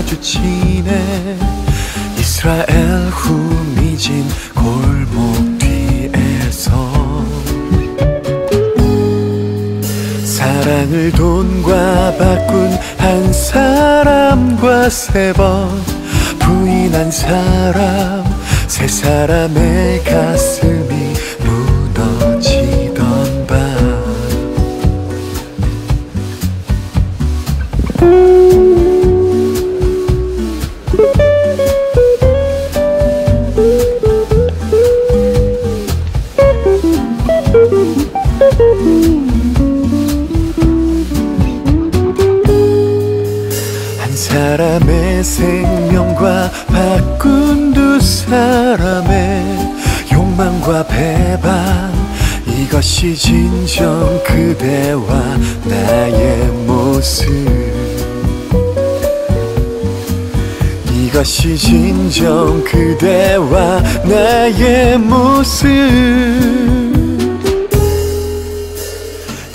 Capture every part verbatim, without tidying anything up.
마주치네. 이스라엘 후미진 골목 뒤에서 사랑을 돈과 바꾼 한 사람과 세 번 부인한 사람, 세 사람의 가슴이 무너지던 밤. 한 사람의 생명과 바꾼 두 사람의 욕망과 배반, 이것이 진정 그대와 나의 모습, 이것이 진정 그대와 나의 모습.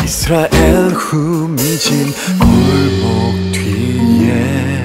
이스라엘 후미진 골목 뒤에.